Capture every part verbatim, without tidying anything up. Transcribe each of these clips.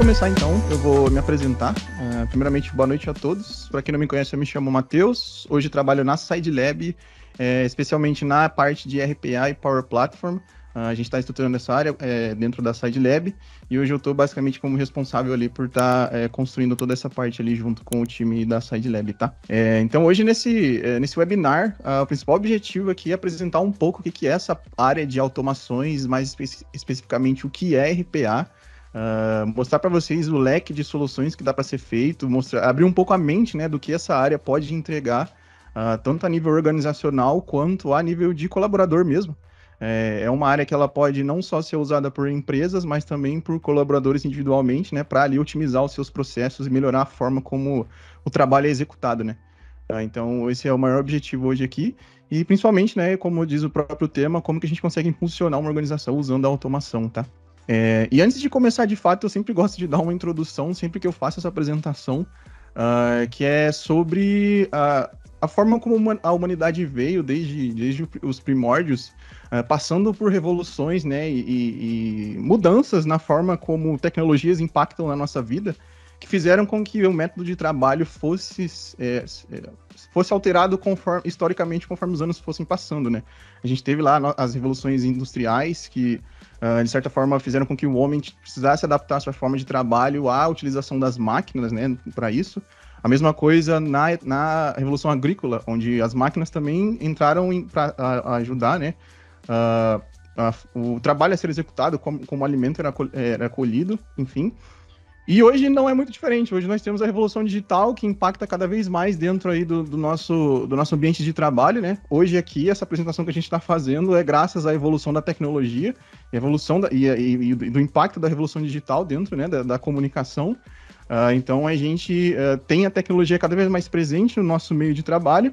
começar então, eu vou me apresentar. Uh, primeiramente, boa noite a todos. Para quem não me conhece, eu me chamo Matheus. Hoje trabalho na Sidelab, é, especialmente na parte de R P A e Power Platform. Uh, a gente está estruturando essa área é, dentro da Sidelab e hoje eu estou basicamente como responsável ali por estar tá, é, construindo toda essa parte ali junto com o time da Sidelab, tá? É, então hoje nesse, é, nesse webinar, uh, o principal objetivo aqui é apresentar um pouco o que, que é essa área de automações, mais espe- especificamente o que é R P A. Uh, mostrar para vocês o leque de soluções que dá para ser feito, mostrar, abrir um pouco a mente, né, do que essa área pode entregar, uh, tanto a nível organizacional quanto a nível de colaborador mesmo. É, é uma área que ela pode não só ser usada por empresas, mas também por colaboradores individualmente, né, para ali otimizar os seus processos e melhorar a forma como o trabalho é executado, né? Uh, então esse é o maior objetivo hoje aqui e principalmente, né, como diz o próprio tema, como que a gente consegue impulsionar uma organização usando a automação, tá? É, e antes de começar, de fato, eu sempre gosto de dar uma introdução, sempre que eu faço essa apresentação, uh, que é sobre uh, a forma como a humanidade veio desde, desde os primórdios, uh, passando por revoluções, né, e, e mudanças na forma como tecnologias impactam na nossa vida, que fizeram com que o método de trabalho fosse, é, fosse alterado conforme, historicamente conforme os anos fossem passando, né? A gente teve lá as revoluções industriais que, uh, de certa forma, fizeram com que o homem precisasse adaptar a sua forma de trabalho à utilização das máquinas, né, para isso. A mesma coisa na, na Revolução Agrícola, onde as máquinas também entraram para ajudar, né, uh, a, o trabalho a ser executado, como, como o alimento era, era colhido, enfim. E hoje não é muito diferente, hoje nós temos a revolução digital que impacta cada vez mais dentro aí do, do, nosso, do nosso ambiente de trabalho, né? Hoje aqui, essa apresentação que a gente está fazendo é graças à evolução da tecnologia, evolução da, e, e, e do impacto da revolução digital dentro, né, da, da comunicação. Uh, então a gente uh, tem a tecnologia cada vez mais presente no nosso meio de trabalho,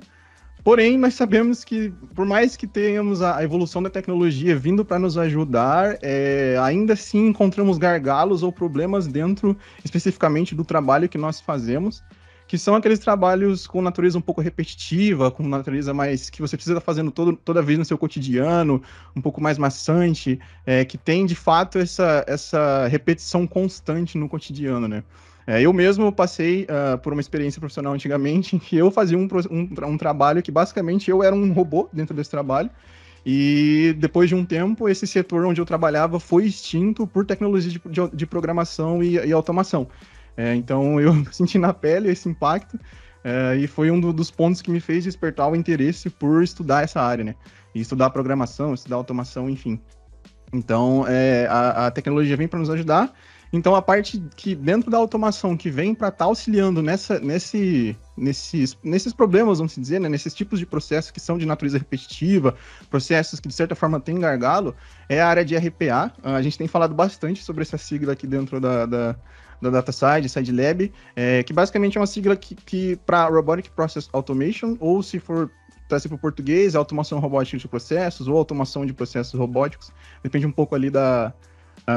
porém nós sabemos que por mais que tenhamos a, a evolução da tecnologia vindo para nos ajudar, é, ainda assim encontramos gargalos ou problemas dentro especificamente do trabalho que nós fazemos, que são aqueles trabalhos com natureza um pouco repetitiva, com natureza mais que você precisa estar fazendo todo, toda vez no seu cotidiano, um pouco mais maçante, é, que tem de fato essa, essa repetição constante no cotidiano, né? É, eu mesmo passei uh, por uma experiência profissional antigamente em que eu fazia um, um, um trabalho que basicamente eu era um robô dentro desse trabalho e depois de um tempo esse setor onde eu trabalhava foi extinto por tecnologia de, de, de programação e, e automação. É, então eu senti na pele esse impacto é, e foi um do, dos pontos que me fez despertar o interesse por estudar essa área, né? E estudar programação, estudar automação, enfim. Então é, a, a tecnologia vem para nos ajudar. Então, a parte que dentro da automação que vem para estar tá auxiliando nessa, nesse, nesses, nesses problemas, vamos dizer, né? Nesses tipos de processos que são de natureza repetitiva, processos que, de certa forma, têm gargalo, é a área de R P A. A gente tem falado bastante sobre essa sigla aqui dentro da, da, da DataSide, Sidelab, é, que basicamente é uma sigla que, que para Robotic Process Automation, ou se for trazer para o português, automação robótica de processos, ou automação de processos robóticos, depende um pouco ali da...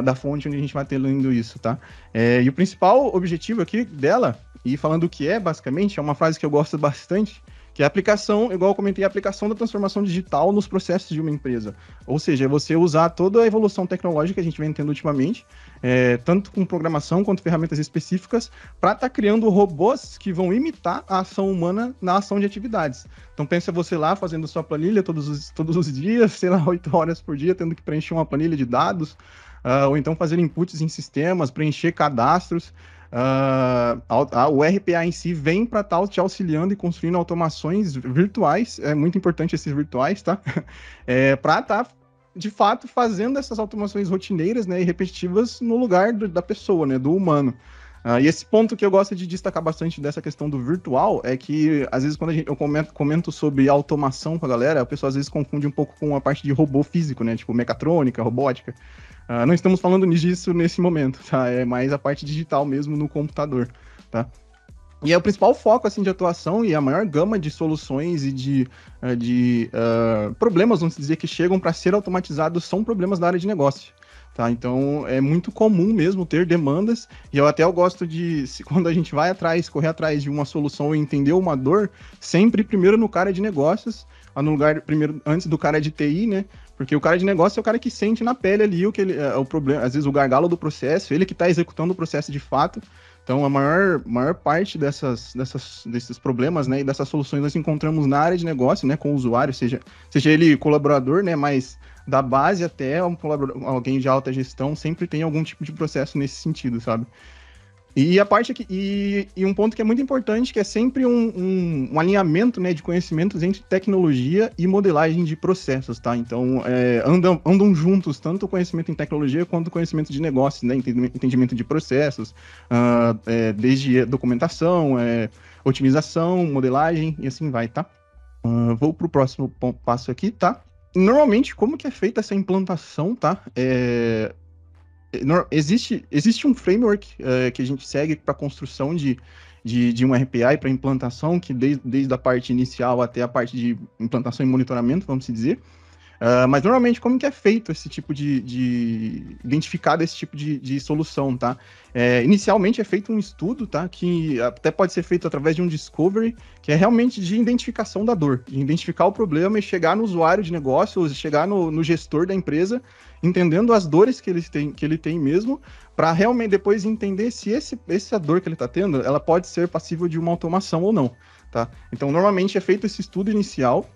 da fonte onde a gente vai ter lendo isso, tá? É, e o principal objetivo aqui dela, e falando o que é, basicamente, é uma frase que eu gosto bastante, que é a aplicação, igual eu comentei, a aplicação da transformação digital nos processos de uma empresa. Ou seja, é você usar toda a evolução tecnológica que a gente vem tendo ultimamente, é, tanto com programação quanto ferramentas específicas, para estar tá criando robôs que vão imitar a ação humana na ação de atividades. Então pensa você lá fazendo sua planilha todos os, todos os dias, sei lá, oito horas por dia, tendo que preencher uma planilha de dados, Uh, ou então fazer inputs em sistemas, preencher cadastros. Uh, a, a, o R P A em si vem para estar te auxiliando e construindo automações virtuais, é muito importante esses virtuais, tá? É, para estar, de fato, fazendo essas automações rotineiras, né, e repetitivas no lugar do, da pessoa, né, do humano. Uh, e esse ponto que eu gosto de destacar bastante dessa questão do virtual é que, às vezes, quando a gente, eu comento, comento sobre automação com a galera, a pessoa às vezes confunde um pouco com a parte de robô físico, né? Tipo mecatrônica, robótica. Uh, não estamos falando disso nesse momento, tá? É mais a parte digital mesmo no computador, tá? E é o principal foco, assim, de atuação e a maior gama de soluções e de, de uh, problemas, vamos dizer, que chegam para ser automatizados são problemas da área de negócio. Tá, então é muito comum mesmo ter demandas, e eu até eu gosto de, se, quando a gente vai atrás, correr atrás de uma solução e entender uma dor, sempre primeiro no cara de negócios, no lugar primeiro, antes do cara de T I, né? Porque o cara de negócio é o cara que sente na pele ali o que ele, o problema, às vezes o gargalo do processo, ele que está executando o processo de fato. Então, a maior, maior parte dessas, dessas, desses problemas, né, e dessas soluções nós encontramos na área de negócio, né, com o usuário, seja, seja ele colaborador, né, mas da base até um colaborador, alguém de alta gestão, sempre tem algum tipo de processo nesse sentido, sabe? E a parte que, e, e um ponto que é muito importante, que é sempre um, um, um alinhamento, né, de conhecimentos entre tecnologia e modelagem de processos, tá? Então, é, andam, andam juntos tanto o conhecimento em tecnologia quanto o conhecimento de negócios, né? Entendimento de processos, uh, é, desde documentação, é, otimização, modelagem e assim vai, tá? Uh, vou pro próximo passo aqui, tá? Normalmente, como que é feita essa implantação, tá? É... Existe, existe um framework uh, que a gente segue para a construção de, de, de um R P I, para implantação, que desde, desde a parte inicial até a parte de implantação e monitoramento, vamos dizer. Uh, mas, normalmente, como que é feito esse tipo de... de identificado esse tipo de, de solução, tá? É, inicialmente, é feito um estudo, tá? Que até pode ser feito através de um discovery, que é realmente de identificação da dor, de identificar o problema e chegar no usuário de negócio, ou chegar no, no gestor da empresa, entendendo as dores que ele tem, que ele tem mesmo, para realmente depois entender se esse, essa dor que ele está tendo, ela pode ser passível de uma automação ou não, tá? Então, normalmente, é feito esse estudo inicial,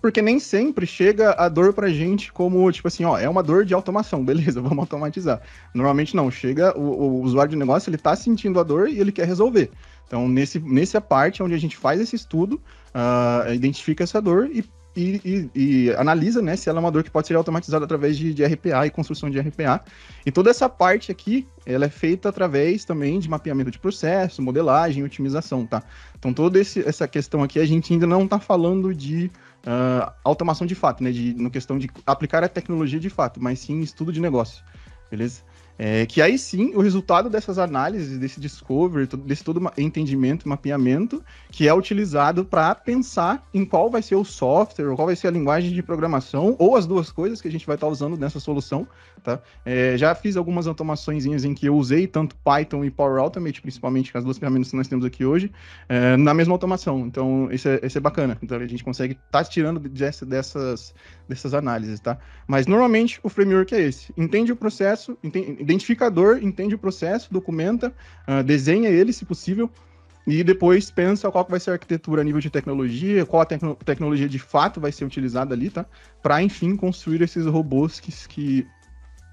porque nem sempre chega a dor pra gente como, tipo assim, ó, é uma dor de automação, beleza, vamos automatizar. Normalmente não, chega, o, o usuário de negócio, ele tá sentindo a dor e ele quer resolver. Então, nesse, nessa parte onde a gente faz esse estudo, uh, identifica essa dor e, e, e, e analisa, né, se ela é uma dor que pode ser automatizada através de, de R P A e construção de R P A. E toda essa parte aqui, ela é feita através também de mapeamento de processo, modelagem, otimização, tá? Então, toda esse, essa questão aqui, a gente ainda não tá falando de... Uh, automação de fato, né, de, no questão de aplicar a tecnologia de fato, mas sim estudo de negócio, beleza? É, que aí sim, o resultado dessas análises, desse discovery, todo, desse todo entendimento, mapeamento, que é utilizado para pensar em qual vai ser o software, qual vai ser a linguagem de programação, ou as duas coisas que a gente vai estar tá usando nessa solução, tá? É, já fiz algumas automaçõezinhas em que eu usei tanto Python e Power Automate, principalmente, que as duas ferramentas que nós temos aqui hoje, é, na mesma automação. Então, isso é, é bacana. Então, a gente consegue estar tá tirando dessa, dessas, dessas análises, tá? Mas, normalmente, o framework é esse. Entende o processo, entende, identificador, entende o processo, documenta, uh, desenha ele, se possível, e depois pensa qual que vai ser a arquitetura a nível de tecnologia, qual a tecno tecnologia de fato vai ser utilizada ali, tá? Para, enfim, construir esses robôs que... que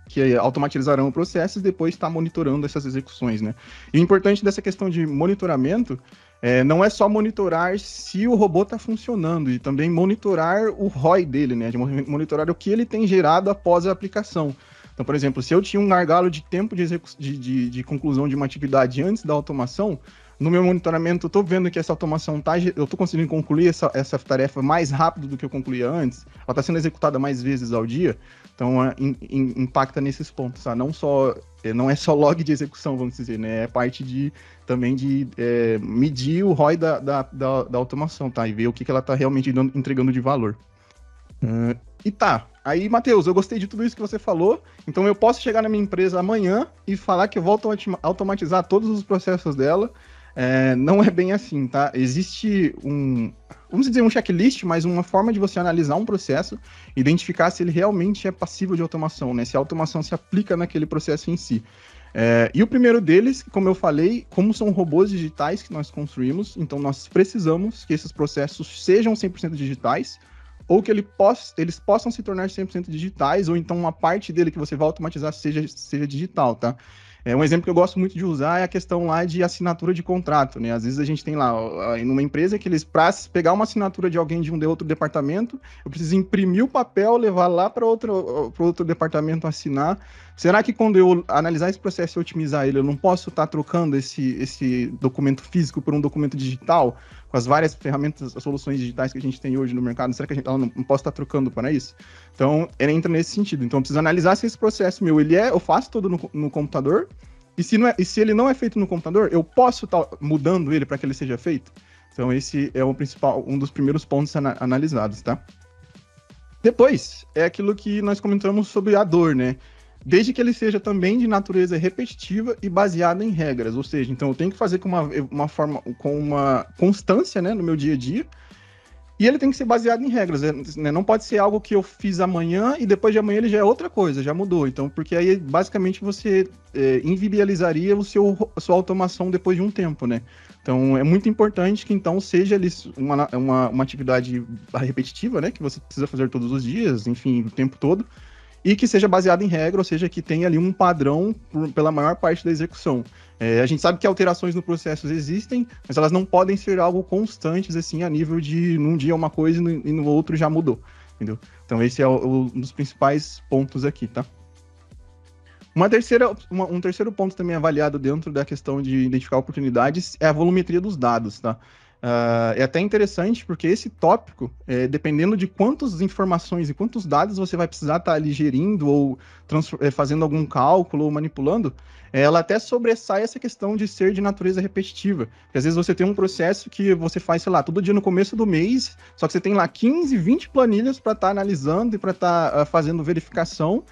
que automatizarão o processo e depois está monitorando essas execuções, né? E o importante dessa questão de monitoramento é, não é só monitorar se o robô está funcionando, e também monitorar o R O I dele, né? De monitorar o que ele tem gerado após a aplicação. Então, por exemplo, se eu tinha um gargalo de tempo de, de, de, de conclusão de uma atividade antes da automação, no meu monitoramento, eu estou vendo que essa automação tá, eu estou conseguindo concluir essa, essa tarefa mais rápido do que eu concluía antes, ela está sendo executada mais vezes ao dia, então a, in, in, impacta nesses pontos, tá? Não só, não é só log de execução, vamos dizer, né? É parte de, também de é, medir o R O I da, da, da, da automação, tá? E ver o que, que ela está realmente dando, entregando de valor. Uh, e tá, aí, Matheus, eu gostei de tudo isso que você falou, então eu posso chegar na minha empresa amanhã e falar que eu vou automatizar todos os processos dela. É, não é bem assim, tá? Existe um, vamos dizer, um checklist, mas uma forma de você analisar um processo, identificar se ele realmente é passível de automação, né? Se a automação se aplica naquele processo em si. É, e o primeiro deles, como eu falei, como são robôs digitais que nós construímos, então nós precisamos que esses processos sejam cem por cento digitais, ou que ele possa, eles possam se tornar cem por cento digitais, ou então uma parte dele que você vai automatizar seja, seja digital, tá? É, um exemplo que eu gosto muito de usar é a questão lá de assinatura de contrato, né? Às vezes a gente tem lá, numa empresa, que eles, para pegar uma assinatura de alguém de um de outro departamento, eu preciso imprimir o papel, levar lá para outro, para outro departamento assinar. Será que quando eu analisar esse processo e otimizar ele, eu não posso estar trocando esse, esse documento físico por um documento digital? Com as várias ferramentas, as soluções digitais que a gente tem hoje no mercado, será que a gente ela não, não posso estar trocando para isso? Então, ele entra nesse sentido. Então, eu preciso analisar se esse processo meu, ele é, eu faço todo no, no computador, e se, não é, e se ele não é feito no computador, eu posso estar mudando ele para que ele seja feito? Então, esse é o principal, um dos primeiros pontos ana, analisados, tá? Depois, é aquilo que nós comentamos sobre a dor, né? Desde que ele seja também de natureza repetitiva e baseada em regras, ou seja, então eu tenho que fazer com uma, uma forma, com uma constância, né, no meu dia a dia, E ele tem que ser baseado em regras, né? Não pode ser algo que eu fiz amanhã e depois de amanhã ele já é outra coisa, já mudou. Então, porque aí basicamente você é, inviabilizaria o seu, a sua automação depois de um tempo, né? Então, é muito importante que então seja ali uma, uma, uma atividade repetitiva, né? Que você precisa fazer todos os dias, enfim, o tempo todo. E que seja baseado em regra, ou seja, que tenha ali um padrão por, pela maior parte da execução. É, a gente sabe que alterações no processo existem, mas elas não podem ser algo constantes, assim, a nível de num dia uma coisa e no, e no outro já mudou, entendeu? Então esse é o, o, um dos principais pontos aqui, tá? Uma terceira, uma, um terceiro ponto também avaliado dentro da questão de identificar oportunidades é a volumetria dos dados, tá? Uh, é até interessante porque esse tópico, é, dependendo de quantas informações e quantos dados você vai precisar estar tá ali gerindo ou é, fazendo algum cálculo ou manipulando, é, ela até sobressai essa questão de ser de natureza repetitiva. Porque às vezes você tem um processo que você faz, sei lá, todo dia no começo do mês, só que você tem lá quinze, vinte planilhas para estar tá analisando e para estar tá, uh, fazendo verificação.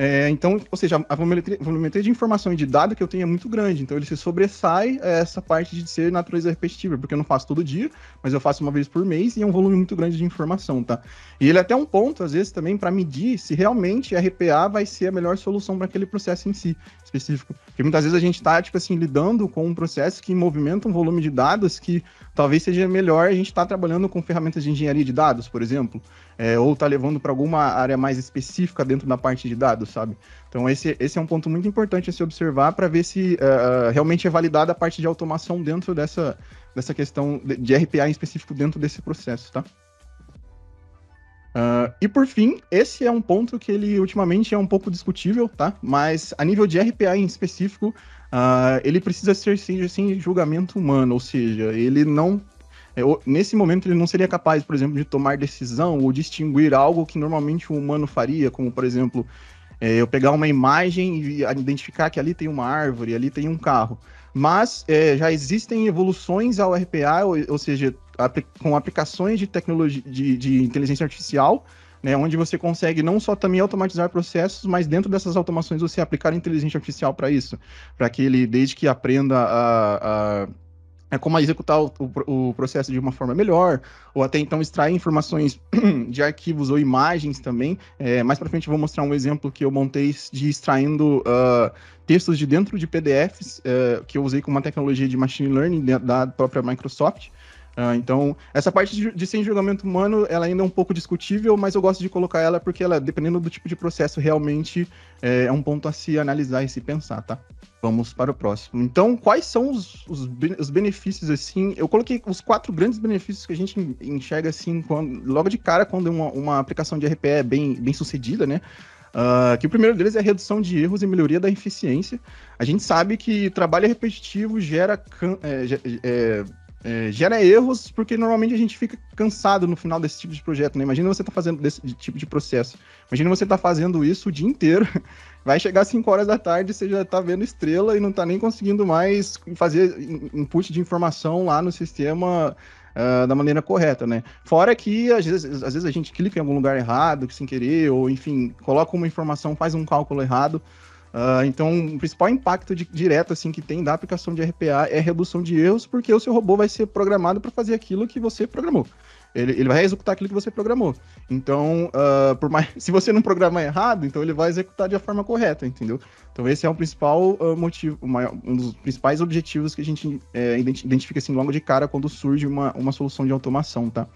É, então, ou seja, a volumetria, volumetria de informação e de dado que eu tenho é muito grande, então ele se sobressai a essa parte de ser natureza repetitiva, porque eu não faço todo dia, mas eu faço uma vez por mês e é um volume muito grande de informação, tá? E ele é até um ponto, às vezes, também para medir se realmente a R P A vai ser a melhor solução para aquele processo em si, específico. Porque muitas vezes a gente está, tipo assim, lidando com um processo que movimenta um volume de dados que talvez seja melhor a gente estar tá trabalhando com ferramentas de engenharia de dados, por exemplo, é, ou tá levando para alguma área mais específica dentro da parte de dados, sabe? Então esse, esse é um ponto muito importante a se observar para ver se uh, realmente é validada a parte de automação dentro dessa, dessa questão de, de R P A em específico dentro desse processo, tá? Uh, e por fim, esse é um ponto que ele ultimamente é um pouco discutível, tá? Mas a nível de R P A em específico, uh, ele precisa ser sem assim, julgamento humano, ou seja, ele não... Nesse momento, ele não seria capaz, por exemplo, de tomar decisão ou distinguir algo que normalmente o humano faria, como, por exemplo, eu pegar uma imagem e identificar que ali tem uma árvore, ali tem um carro. Mas é, já existem evoluções ao R P A, ou, ou seja, com aplicações de tecnologia de, de inteligência artificial, né, onde você consegue não só também automatizar processos, mas dentro dessas automações você aplicar inteligência artificial para isso, para que ele, desde que aprenda a... a É como executar o, o, o processo de uma forma melhor, ou até então extrair informações de arquivos ou imagens também. É, mais para frente eu vou mostrar um exemplo que eu montei de extraindo uh, textos de dentro de P D Fs, uh, que eu usei com uma tecnologia de Machine Learning da própria Microsoft. Uh, então, essa parte de, de sem julgamento humano, ela ainda é um pouco discutível, mas eu gosto de colocar ela porque ela, dependendo do tipo de processo, realmente é, é um ponto a se analisar e se pensar, tá? Vamos para o próximo. Então, quais são os, os, os benefícios, assim... Eu coloquei os quatro grandes benefícios que a gente enxerga, assim, quando, logo de cara, quando uma, uma aplicação de R P A é bem, bem sucedida, né? Uh, que o primeiro deles é a redução de erros e melhoria da eficiência. A gente sabe que trabalho repetitivo gera... É, é, É, gera erros, porque normalmente a gente fica cansado no final desse tipo de projeto, né? Imagina você tá fazendo desse tipo de processo. Imagina você tá fazendo isso o dia inteiro, vai chegar às cinco horas da tarde, você já tá vendo estrela e não tá nem conseguindo mais fazer input de informação lá no sistema uh, da maneira correta, né? Fora que, às vezes, às vezes a gente clica em algum lugar errado, sem querer, ou enfim, coloca uma informação, faz um cálculo errado. Uh, então, o principal impacto de, direto assim, que tem da aplicação de R P A é a redução de erros, porque o seu robô vai ser programado para fazer aquilo que você programou. Ele, ele vai executar aquilo que você programou. Então, uh, por mais, se você não programar errado, então ele vai executar da forma correta, entendeu? Então, esse é um principal uh, motivo, uma, um dos principais objetivos que a gente é, identifica assim, logo de cara quando surge uma, uma solução de automação, tá?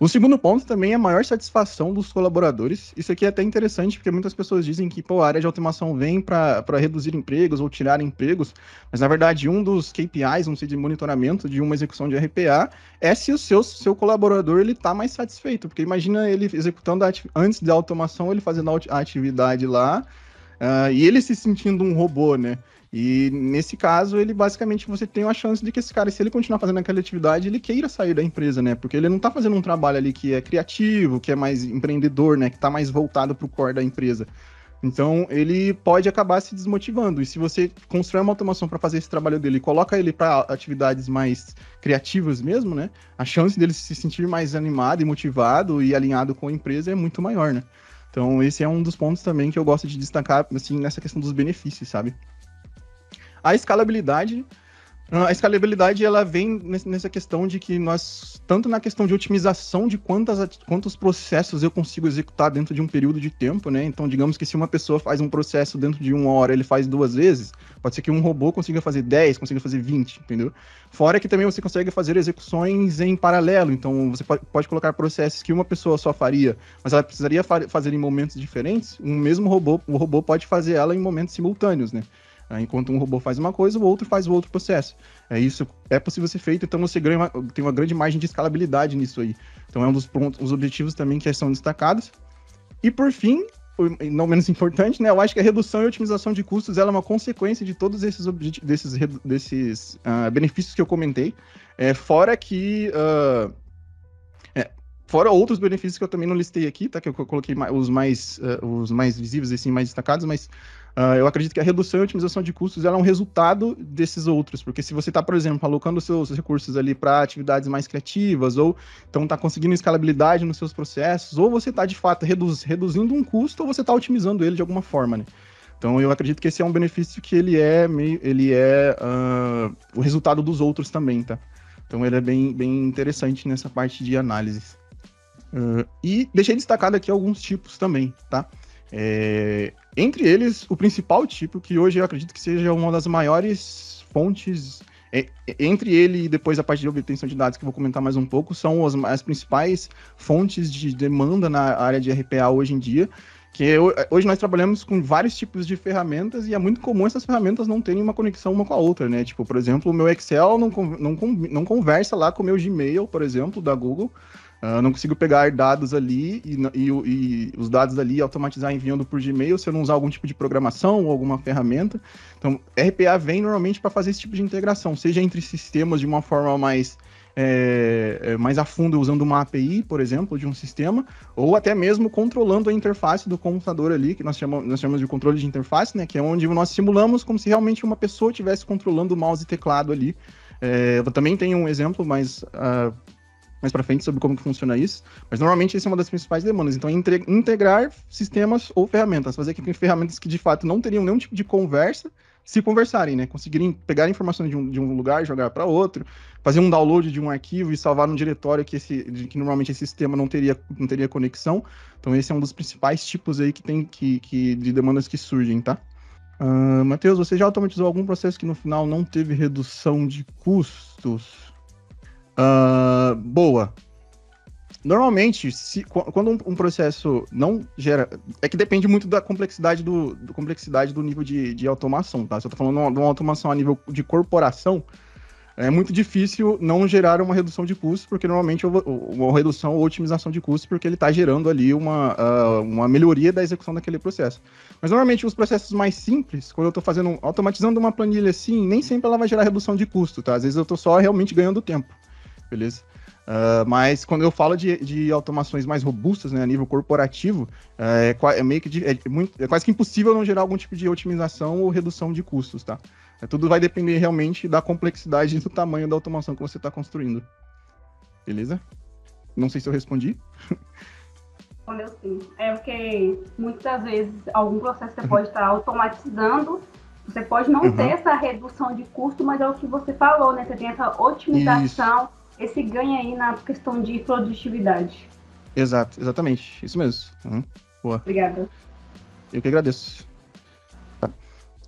O segundo ponto também é a maior satisfação dos colaboradores. Isso aqui é até interessante, porque muitas pessoas dizem que pô, a área de automação vem para reduzir empregos ou tirar empregos, mas na verdade um dos K P Is, um de monitoramento de uma execução de R P A, é se o seu, seu colaborador ele está mais satisfeito, porque imagina ele executando, a antes da automação, ele fazendo a atividade lá, uh, e ele se sentindo um robô, né? E nesse caso, ele basicamente você tem a chance de que esse cara, se ele continuar fazendo aquela atividade, ele queira sair da empresa, né? Porque ele não tá fazendo um trabalho ali que é criativo, que é mais empreendedor, né? Que tá mais voltado pro core da empresa. Então, ele pode acabar se desmotivando. E se você constrói uma automação para fazer esse trabalho dele e coloca ele para atividades mais criativas mesmo, né? A chance dele se sentir mais animado e motivado e alinhado com a empresa é muito maior, né? Então, esse é um dos pontos também que eu gosto de destacar, assim, nessa questão dos benefícios, sabe? A escalabilidade, A escalabilidade, ela vem nessa questão de que nós, tanto na questão de otimização de quantas, quantos processos eu consigo executar dentro de um período de tempo, né? Então, digamos que se uma pessoa faz um processo dentro de uma hora, ele faz duas vezes, pode ser que um robô consiga fazer dez, consiga fazer vinte, entendeu? Fora que também você consegue fazer execuções em paralelo, então você pode colocar processos que uma pessoa só faria, mas ela precisaria fazer em momentos diferentes, um mesmo robô, o robô pode fazer ela em momentos simultâneos, né? Enquanto um robô faz uma coisa, o outro faz o outro processo. É isso, é possível ser feito, então você ganha uma, tem uma grande margem de escalabilidade nisso aí. Então é um dos pontos, os objetivos também que são destacados. E por fim, não menos importante, né, eu acho que a redução e otimização de custos ela é uma consequência de todos esses, desses, desses uh, benefícios que eu comentei, é, fora que... Uh, Fora outros benefícios que eu também não listei aqui, tá? Que eu coloquei os mais, uh, os mais visíveis, assim, mais destacados, mas uh, eu acredito que a redução e otimização de custos ela é um resultado desses outros, porque se você está, por exemplo, alocando seus recursos ali para atividades mais criativas, ou então está conseguindo escalabilidade nos seus processos, ou você está, de fato, reduz, reduzindo um custo, ou você está otimizando ele de alguma forma, né? Então, eu acredito que esse é um benefício que ele é, meio, ele é uh, o resultado dos outros também, tá? Então, ele é bem, bem interessante nessa parte de análise. Uh, e deixei destacado aqui alguns tipos também, tá? É, entre eles, o principal tipo, que hoje eu acredito que seja uma das maiores fontes, é, entre ele e depois a parte de obtenção de dados, que eu vou comentar mais um pouco, são as, as principais fontes de demanda na área de R P A hoje em dia, que eu, hoje nós trabalhamos com vários tipos de ferramentas e é muito comum essas ferramentas não terem uma conexão uma com a outra, né? Tipo, por exemplo, o meu Excel não, não, não conversa lá com o meu Gmail, por exemplo, da Google. Eu uh, não consigo pegar dados ali e, e, e os dados ali automatizar enviando por Gmail se eu não usar algum tipo de programação ou alguma ferramenta. Então, R P A vem normalmente para fazer esse tipo de integração, seja entre sistemas de uma forma mais, é, mais a fundo, usando uma A P I, por exemplo, de um sistema, ou até mesmo controlando a interface do computador ali, que nós chamamos, nós chamamos de controle de interface, né, que é onde nós simulamos como se realmente uma pessoa estivesse controlando o mouse e teclado ali. É, eu também tenho um exemplo, mas... Uh, mais para frente sobre como que funciona isso, mas normalmente essa é uma das principais demandas, então integrar sistemas ou ferramentas, fazer com que ferramentas que de fato não teriam nenhum tipo de conversa, se conversarem, né, conseguirem pegar informações de um, de um lugar, jogar para outro, fazer um download de um arquivo e salvar num diretório que, esse, que normalmente esse sistema não teria, não teria conexão, então esse é um dos principais tipos aí que tem que, que, de demandas que surgem, tá? Uh, Matheus, você já automatizou algum processo que no final não teve redução de custos? Uh, boa. Normalmente, se, quando um, um processo não gera... É que depende muito da complexidade do, do, complexidade do nível de, de automação, tá? Se eu tô falando de uma automação a nível de corporação, é muito difícil não gerar uma redução de custos, porque normalmente eu vou, uma redução ou otimização de custos, porque ele está gerando ali uma, uh, uma melhoria da execução daquele processo. Mas normalmente os processos mais simples, quando eu estou fazendo, automatizando uma planilha assim, nem sempre ela vai gerar redução de custo, tá? Às vezes eu estou só realmente ganhando tempo. Beleza? Uh, mas quando eu falo de, de automações mais robustas, né, a nível corporativo, é, é meio que de, é, muito, é quase que impossível não gerar algum tipo de otimização ou redução de custos, tá? É, tudo vai depender realmente da complexidade e do tamanho da automação que você está construindo. Beleza? Não sei se eu respondi. Olha, sim. É porque muitas vezes algum processo você uhum. pode estar automatizando. Você pode não uhum. ter essa redução de custo, mas é o que você falou, né? Você tem essa otimização. Isso. Esse ganha aí na questão de produtividade. Exato, exatamente. Isso mesmo. Uhum. Boa. Obrigada. Eu que agradeço. Tá.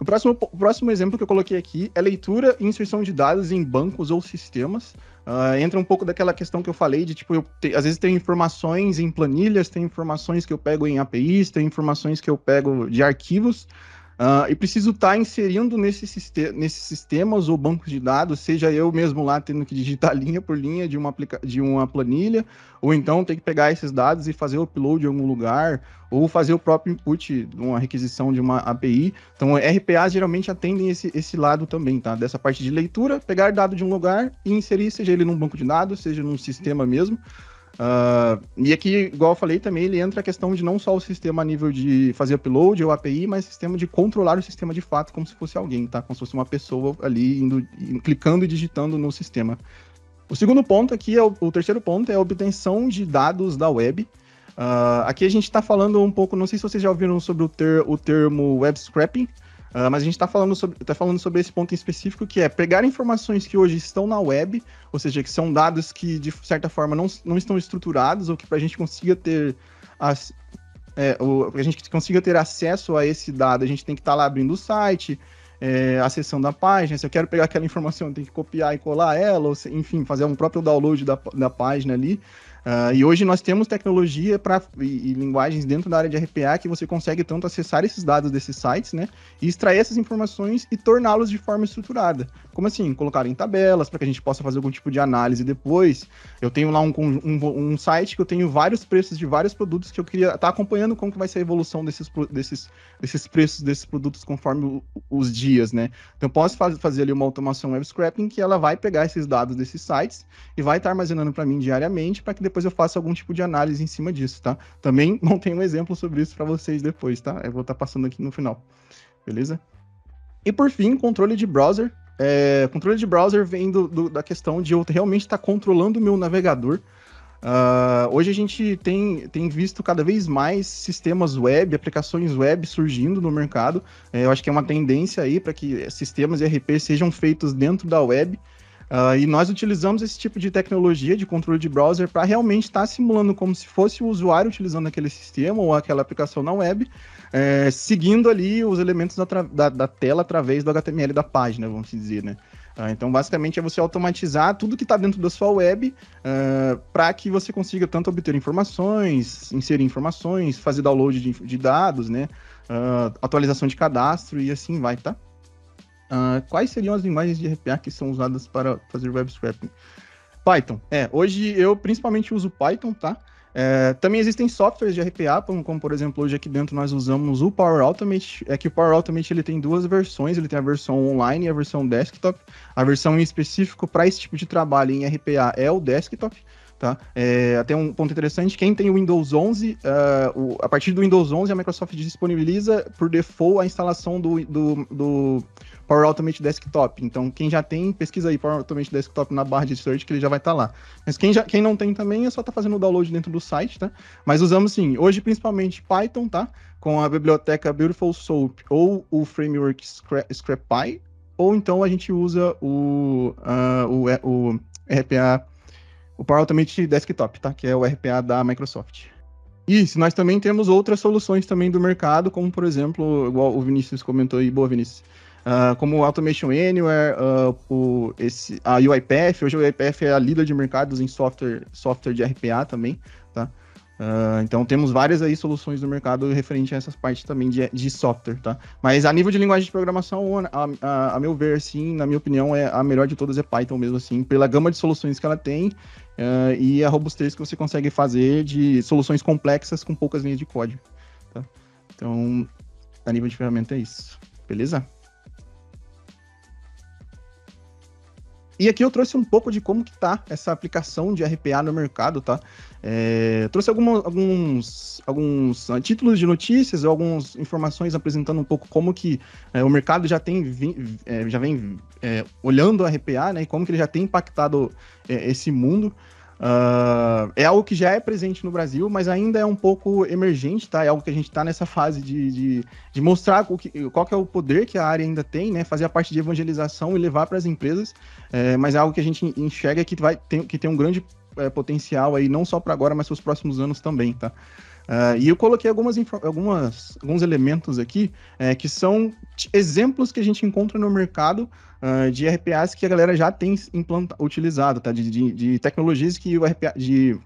O próximo, o próximo exemplo que eu coloquei aqui é leitura e inserção de dados em bancos ou sistemas. Uh, entra um pouco daquela questão que eu falei de, tipo, eu te, às vezes tem informações em planilhas, tem informações que eu pego em A P Is, tem informações que eu pego de arquivos. Uh, e preciso estar tá inserindo nesse sistema, nesses sistemas ou bancos de dados, seja eu mesmo lá tendo que digitar linha por linha de uma, aplica de uma planilha, ou então ter que pegar esses dados e fazer o upload em algum lugar, ou fazer o próprio input, uma requisição de uma A P I. Então, R P As geralmente atendem esse, esse lado também, tá? Dessa parte de leitura, pegar dado de um lugar e inserir, seja ele num banco de dados, seja num sistema mesmo. Uh, e aqui, igual eu falei também, ele entra a questão de não só o sistema a nível de fazer upload ou A P I, mas sistema de controlar o sistema de fato como se fosse alguém, tá? Como se fosse uma pessoa ali indo, clicando e digitando no sistema. O segundo ponto aqui, é o, o terceiro ponto, é a obtenção de dados da web. Uh, aqui a gente está falando um pouco, não sei se vocês já ouviram sobre o, ter, o termo web scraping. Uh, mas a gente está falando, tá falando sobre esse ponto em específico, que é pegar informações que hoje estão na web, ou seja, que são dados que, de certa forma, não, não estão estruturados, ou que para a gente consiga ter as, é, ou, pra gente consiga ter acesso a esse dado, a gente tem que estar tá lá abrindo o site, é, acessando a página. Se eu quero pegar aquela informação, eu tenho que copiar e colar ela, ou se, enfim, fazer um próprio download da, da página ali. Uh, e hoje nós temos tecnologia pra, e, e linguagens dentro da área de R P A que você consegue tanto acessar esses dados desses sites, né, e extrair essas informações e torná-los de forma estruturada. Como assim? Colocar em tabelas para que a gente possa fazer algum tipo de análise depois. Eu tenho lá um, um, um site que eu tenho vários preços de vários produtos que eu queria estar tá acompanhando como que vai ser a evolução desses, desses, desses preços desses produtos conforme o, os dias, né. Então eu posso faz, fazer ali uma automação web scraping que ela vai pegar esses dados desses sites e vai estar tá armazenando para mim diariamente para que depois eu faço algum tipo de análise em cima disso, tá? Também não tem um exemplo sobre isso para vocês depois, tá? Eu vou estar passando aqui no final, beleza? E por fim, controle de browser. É, controle de browser vem do, do, da questão de eu realmente estar tá controlando o meu navegador. Uh, hoje a gente tem, tem visto cada vez mais sistemas web, aplicações web surgindo no mercado. É, eu acho que é uma tendência aí para que sistemas E R P sejam feitos dentro da web. Uh, e nós utilizamos esse tipo de tecnologia de controle de browser para realmente estar tá simulando como se fosse o usuário utilizando aquele sistema ou aquela aplicação na web, é, seguindo ali os elementos da, da, da tela através do H T M L da página, vamos dizer, né? Uh, então, basicamente, é você automatizar tudo que está dentro da sua web uh, para que você consiga tanto obter informações, inserir informações, fazer download de, de dados, né? Uh, atualização de cadastro e assim vai, tá? Uh, quais seriam as linguagens de R P A que são usadas para fazer web scraping? Python. É, hoje eu principalmente uso Python, tá? É, também existem softwares de R P A, como, como por exemplo, hoje aqui dentro nós usamos o Power Automate. É que o Power Automate ele tem duas versões, ele tem a versão online e a versão desktop. A versão em específico para esse tipo de trabalho em R P A é o desktop. Tá? É, até um ponto interessante, quem tem o Windows onze, uh, o, a partir do Windows onze a Microsoft disponibiliza por default a instalação do, do, do Power Automate Desktop. Então quem já tem, pesquisa aí Power Automate Desktop na barra de search que ele já vai estar tá lá. Mas quem, já, quem não tem também é só estar tá fazendo o download dentro do site, tá? Mas usamos sim, hoje principalmente Python, tá? Com a biblioteca Beautiful Soup ou o framework Scrapy, ou então a gente usa o, uh, o, o R P A, o Power Automate Desktop, tá? Que é o R P A da Microsoft. Isso, nós também temos outras soluções também do mercado, como, por exemplo, igual o Vinícius comentou aí, boa, Vinícius, uh, como o Automation Anywhere, uh, o, esse, a UiPath. Hoje a UiPath é a líder de mercados em software, software de R P A também, tá? Uh, então temos várias aí soluções do mercado referente a essas partes também de, de software, tá? Mas a nível de linguagem de programação, a, a, a meu ver, assim, na minha opinião, é a melhor de todas é Python mesmo, assim, pela gama de soluções que ela tem uh, e a robustez que você consegue fazer de soluções complexas com poucas linhas de código, tá? Então, a nível de ferramenta é isso, beleza? E aqui eu trouxe um pouco de como que tá essa aplicação de R P A no mercado, tá? É, trouxe alguma, alguns, alguns títulos de notícias, algumas informações apresentando um pouco como que é, o mercado já, tem vi, é, já vem é, olhando o R P A, né? E como que ele já tem impactado é, esse mundo. Uh, é algo que já é presente no Brasil, mas ainda é um pouco emergente, tá? É algo que a gente tá nessa fase de, de, de mostrar qual que, qual que é o poder que a área ainda tem, né? Fazer a parte de evangelização e levar para as empresas, é, mas é algo que a gente enxerga que, vai, tem, que tem um grande é, potencial aí, não só para agora, mas para os próximos anos também, tá? Uh, e eu coloquei algumas, algumas, alguns elementos aqui é, que são exemplos que a gente encontra no mercado uh, de R P As que a galera já tem implanta, utilizado, tá? De, de, de tecnologias que o R P A, de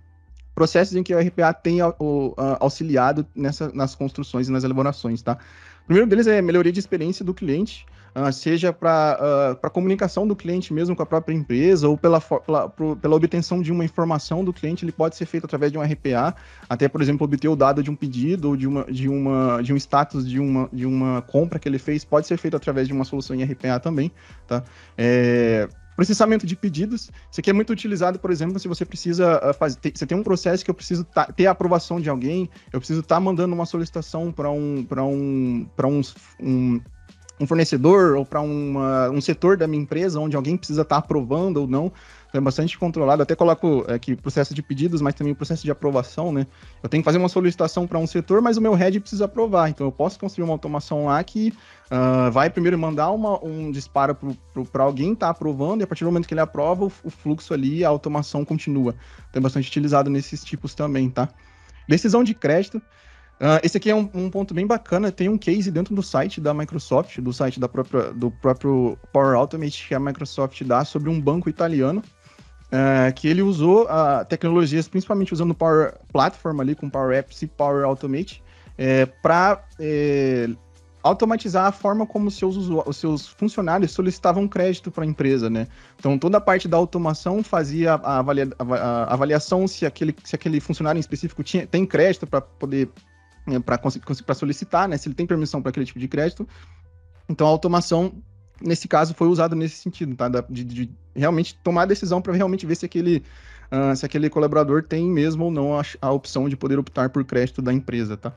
processos em que o R P A tem o, o, auxiliado nessa, nas construções e nas elaborações, tá? O primeiro deles é melhoria de experiência do cliente, uh, seja para uh, para comunicação do cliente mesmo com a própria empresa ou pela, pela, pro, pela obtenção de uma informação do cliente. Ele pode ser feito através de um R P A, até, por exemplo, obter o dado de um pedido ou de, uma, de, uma, de um status de uma, de uma compra que ele fez, pode ser feito através de uma solução em R P A também, tá? É... Processamento de pedidos, isso aqui é muito utilizado, por exemplo, se você precisa fazer, você tem um processo que eu preciso tá, ter a aprovação de alguém, eu preciso estar tá mandando uma solicitação para um, para um, para um, um, um fornecedor ou para um setor da minha empresa, onde alguém precisa estar tá aprovando ou não. Então é bastante controlado. Eu até coloco aqui processo de pedidos, mas também o processo de aprovação, né? Eu tenho que fazer uma solicitação para um setor, mas o meu head precisa aprovar. Então eu posso construir uma automação lá que uh, vai primeiro mandar uma, um disparo para alguém estar tá aprovando, e a partir do momento que ele aprova, o, o fluxo ali, a automação continua. Então é bastante utilizado nesses tipos também, tá? Decisão de crédito. Uh, esse aqui é um, um ponto bem bacana, tem um case dentro do site da Microsoft, do site da própria, do próprio Power Automate, que a Microsoft dá sobre um banco italiano, uh, que ele usou uh, tecnologias, principalmente usando Power Platform ali, com Power Apps e Power Automate, é, para é, automatizar a forma como seus, os seus funcionários solicitavam crédito para a empresa, né? Então, toda a parte da automação fazia a, avalia, a, a avaliação se aquele, se aquele funcionário em específico tinha, tem crédito para poder... para solicitar, né, se ele tem permissão para aquele tipo de crédito. Então, a automação, nesse caso, foi usada nesse sentido, tá? De, de realmente tomar a decisão para realmente ver se aquele, uh, se aquele colaborador tem mesmo ou não a, a opção de poder optar por crédito da empresa, tá?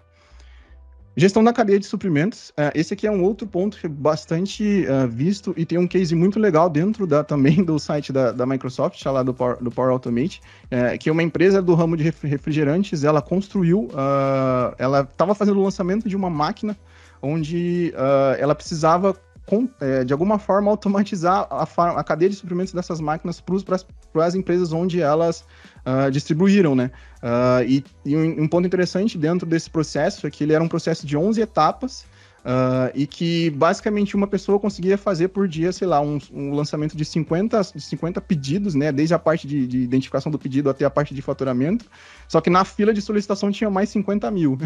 Gestão da cadeia de suprimentos. Uh, esse aqui é um outro ponto que é bastante uh, visto e tem um case muito legal dentro da, também do site da, da Microsoft, lá do Power, do Power Automate, uh, que é uma empresa do ramo de refrigerantes. Ela construiu, uh, ela estava fazendo o lançamento de uma máquina onde uh, ela precisava, com, é, de alguma forma, automatizar a, a cadeia de suprimentos dessas máquinas para as empresas onde elas uh, distribuíram, né? Uh, e, e um, um ponto interessante dentro desse processo é que ele era um processo de onze etapas uh, e que, basicamente, uma pessoa conseguia fazer por dia, sei lá, um, um lançamento de cinquenta, de cinquenta pedidos, né? Desde a parte de, de identificação do pedido até a parte de faturamento. Só que na fila de solicitação tinha mais cinquenta mil.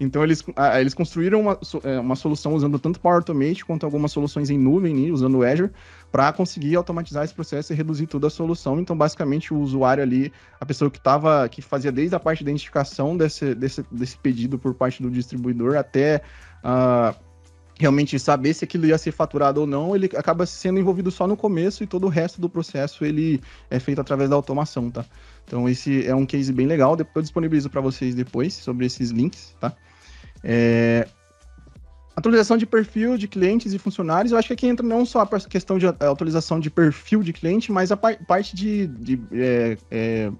Então, eles, eles construíram uma, uma solução usando tanto Power Automate quanto algumas soluções em nuvem, usando o Azure, para conseguir automatizar esse processo e reduzir toda a solução. Então, basicamente, o usuário ali, a pessoa que tava, que fazia desde a parte de identificação desse, desse, desse pedido por parte do distribuidor até... Uh, realmente saber se aquilo ia ser faturado ou não, ele acaba sendo envolvido só no começo e todo o resto do processo ele é feito através da automação, tá? Então esse é um case bem legal, eu disponibilizo para vocês depois sobre esses links, tá? É... Atualização de perfil de clientes e funcionários, eu acho que aqui entra não só a questão de atualização de perfil de cliente, mas a parte de... de é, é...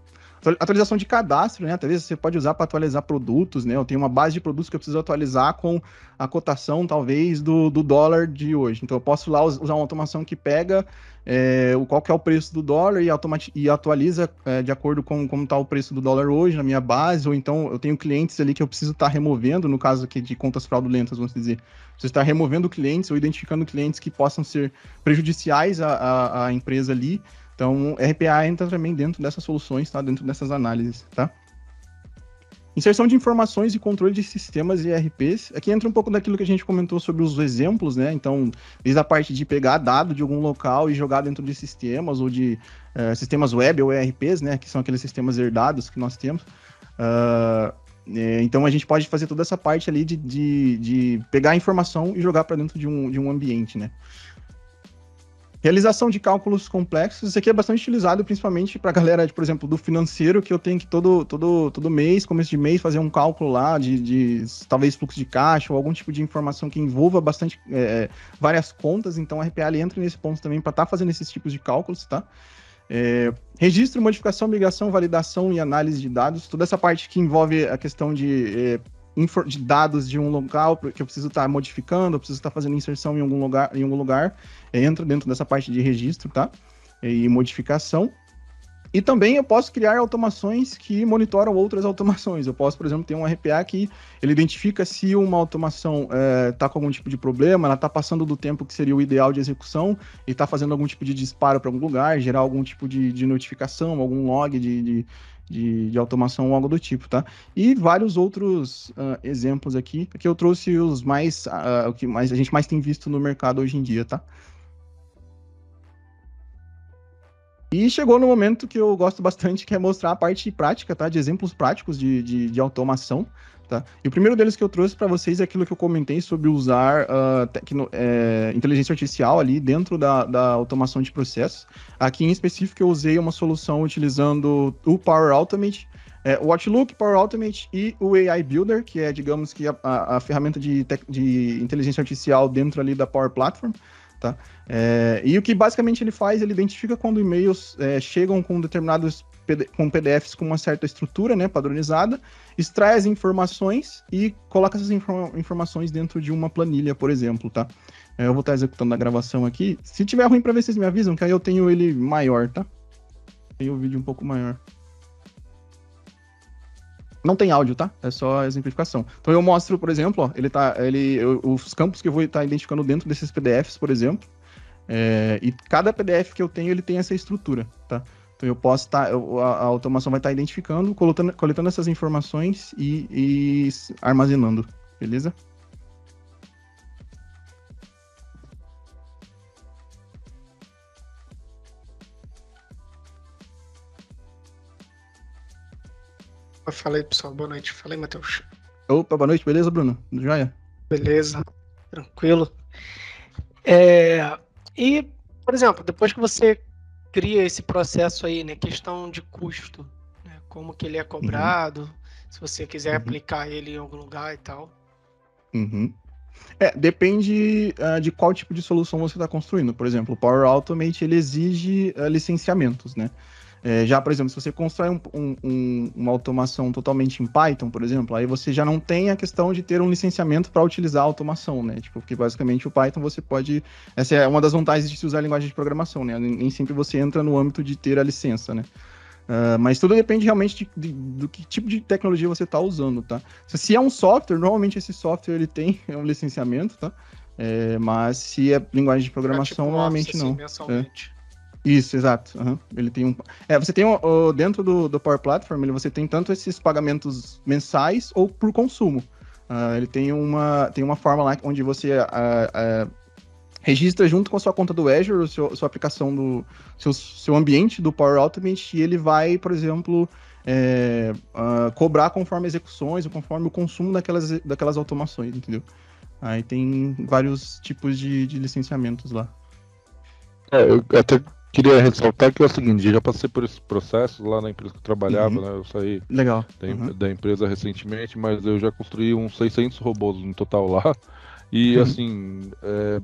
atualização de cadastro, né? Até vezes você pode usar para atualizar produtos, né? Eu tenho uma base de produtos que eu preciso atualizar com a cotação, talvez, do, do dólar de hoje. Então, eu posso lá usar uma automação que pega é, o, qual que é o preço do dólar e, e atualiza é, de acordo com como está o preço do dólar hoje na minha base. Ou então, eu tenho clientes ali que eu preciso estar tá removendo, no caso aqui de contas fraudulentas, vamos dizer. Preciso estar tá removendo clientes ou identificando clientes que possam ser prejudiciais à, à, à empresa ali. Então, R P A entra também dentro dessas soluções, tá? Dentro dessas análises, tá? Inserção de informações e controle de sistemas e E R Ps. Aqui entra um pouco daquilo que a gente comentou sobre os exemplos, né? Então, desde a parte de pegar dado de algum local e jogar dentro de sistemas ou de uh, sistemas web ou E R Ps, né? Que são aqueles sistemas herdados que nós temos. Uh, é, então, a gente pode fazer toda essa parte ali de, de, de pegar a informação e jogar para dentro de um, de um ambiente, né? Realização de cálculos complexos, isso aqui é bastante utilizado principalmente para a galera, por exemplo, do financeiro, que eu tenho que todo, todo, todo mês, começo de mês, fazer um cálculo lá de, de talvez fluxo de caixa ou algum tipo de informação que envolva bastante é, várias contas, então a R P A entra nesse ponto também para estar tá fazendo esses tipos de cálculos, tá? É, registro, modificação, migração, validação e análise de dados, toda essa parte que envolve a questão de... É, de dados de um local que eu preciso estar tá modificando, eu preciso estar tá fazendo inserção em algum lugar, em algum lugar, entra dentro dessa parte de registro, tá? E modificação. E também eu posso criar automações que monitoram outras automações. Eu posso, por exemplo, ter um R P A que ele identifica se uma automação está é, com algum tipo de problema, ela está passando do tempo que seria o ideal de execução e está fazendo algum tipo de disparo para algum lugar, gerar algum tipo de, de notificação, algum log de... de De, de automação ou algo do tipo, tá? E vários outros uh, exemplos aqui, que eu trouxe os mais, uh, o que mais a gente mais tem visto no mercado hoje em dia, tá? E chegou no momento que eu gosto bastante, que é mostrar a parte prática, tá? De exemplos práticos de, de, de automação, tá? E o primeiro deles que eu trouxe para vocês é aquilo que eu comentei sobre usar uh, tecno, é, inteligência artificial ali dentro da, da automação de processos. Aqui em específico eu usei uma solução utilizando o Power Automate, é, o Outlook, Power Automate e o A I Builder, que é, digamos que, a, a, a ferramenta de, de inteligência artificial dentro ali da Power Platform. tá? É, e o que basicamente ele faz, ele identifica quando e-mails é, chegam com determinados com P D Fs com uma certa estrutura, né, padronizada, extrai as informações e coloca essas inform informações dentro de uma planilha, por exemplo, tá? É, eu vou estar executando a gravação aqui. Se tiver ruim para ver, vocês me avisam, que aí eu tenho ele maior, tá? Tenho o vídeo um pouco maior. Não tem áudio, tá? É só a exemplificação. Então eu mostro, por exemplo, ó, ele tá, ele, eu, os campos que eu vou estar identificando dentro desses P D Fs, por exemplo, é, e cada P D F que eu tenho, ele tem essa estrutura, tá? Então eu posso estar, eu, a, a automação vai estar identificando, coletando, coletando essas informações e, e armazenando, beleza? Fala aí, pessoal. Boa noite. Fala aí, Matheus. Opa, boa noite. Beleza, Bruno? Joia? Beleza. Tranquilo. É... E, por exemplo, depois que você cria esse processo aí, né? Questão de custo, né? Como que ele é cobrado, uhum. se você quiser uhum. aplicar ele em algum lugar e tal. Uhum. É, depende uh, de qual tipo de solução você está construindo. Por exemplo, o Power Automate, ele exige uh, licenciamentos, né? É, já, por exemplo, se você constrói um, um, uma automação totalmente em Python, por exemplo, aí você já não tem a questão de ter um licenciamento para utilizar a automação, né? Tipo, porque basicamente o Python você pode... Essa é uma das vantagens de se usar a linguagem de programação, né? Nem sempre você entra no âmbito de ter a licença, né? Uh, mas tudo depende realmente de, de, do que tipo de tecnologia você está usando, tá? Se é um software, normalmente esse software ele tem um licenciamento, tá? É, mas se é linguagem de programação, é tipo normalmente não. Mensalmente. É. Isso, exato. Uhum. Ele tem um... É, você tem um, uh, dentro do, do Power Platform, ele, você tem tanto esses pagamentos mensais ou por consumo. Uh, ele tem uma, tem uma forma lá onde você uh, uh, registra junto com a sua conta do Azure, seu, sua aplicação do seu, seu ambiente do Power Automate, e ele vai, por exemplo, é, uh, cobrar conforme execuções ou conforme o consumo daquelas, daquelas automações, entendeu? Aí tem vários tipos de, de licenciamentos lá. É, eu até... Queria ressaltar que é o seguinte, já passei por esse processo lá na empresa que eu trabalhava, uhum. né? Eu saí Legal. Da, uhum. da empresa recentemente, mas eu já construí uns seiscentos robôs no total lá. E uhum. assim, é,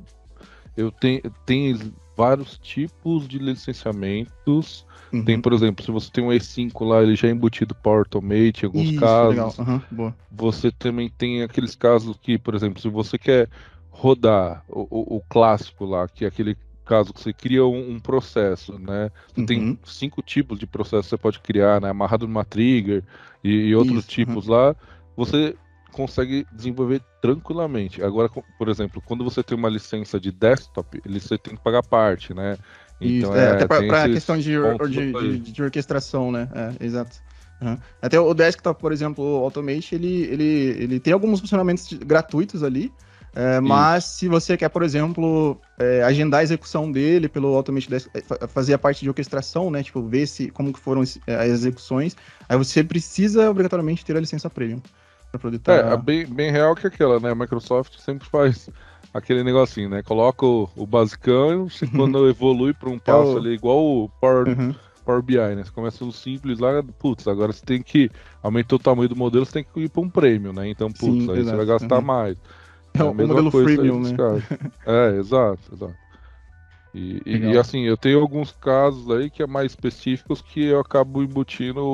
eu tenho, tem vários tipos de licenciamentos. Uhum. Tem, por exemplo, se você tem um E cinco lá, ele já é embutido Power Automate em alguns Isso, casos. Legal. Uhum. Você também tem aqueles casos que, por exemplo, se você quer rodar o, o, o clássico lá, que é aquele... caso que você cria um, um processo, né? Você uhum. tem cinco tipos de processo que você pode criar, né? Amarrado numa trigger e, e outros Isso. tipos uhum. lá, você consegue desenvolver tranquilamente. Agora, por exemplo, quando você tem uma licença de desktop, você tem que pagar parte, né? Então, é, é, até para a questão de, or, de, de, de orquestração, né? É, exato. Uhum. Até o desktop, por exemplo, o Automate, ele, ele, ele tem alguns funcionamentos gratuitos ali. É, mas Isso. se você quer, por exemplo, é, agendar a execução dele pelo Automate Desk, fazer a parte de orquestração, né? Tipo, ver se, como que foram as execuções, aí você precisa obrigatoriamente ter a licença Premium para poder estar... É, é bem, bem real que aquela, né? A Microsoft sempre faz aquele negocinho, né? Coloca o, o basicão e quando evolui para um passo é o... ali, igual o Power... Uhum. Power B I, né? Você começa no simples lá, putz, agora você tem que aumentar o tamanho do modelo, você tem que ir para um Premium, né? Então, putz, Sim, aí exato. Você vai gastar uhum. mais. É o modelo freemium, né? É, exato, exato. E, e assim, eu tenho alguns casos aí que é mais específicos que eu acabo embutindo